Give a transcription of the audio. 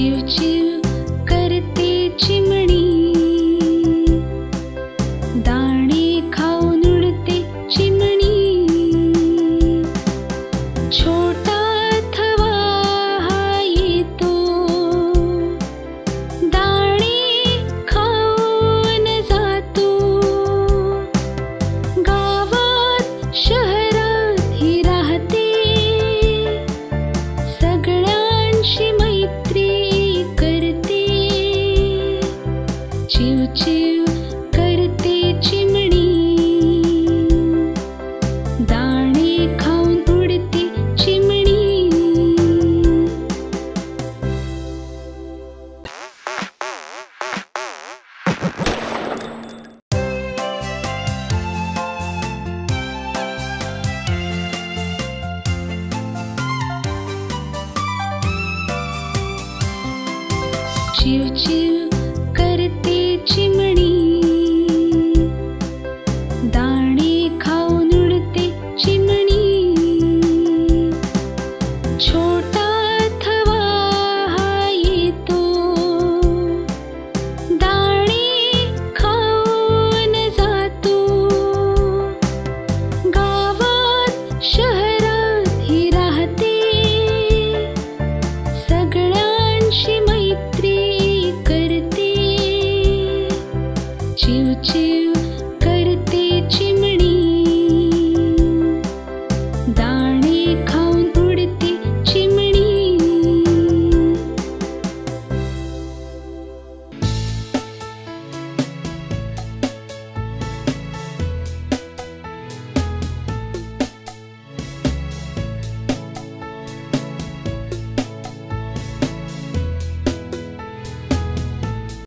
चिवचिव करते चिमणी, दाणे खाऊन उडते चिमणी। छोटा अथवा हा येतो, दाणे खाऊन जातो। गावात शहरात ही राहते, सगळ्यांशी मैत्री करते। चिवचिव करते चिमणी, दाणे खाऊन उडते चिमणी। चिवचिव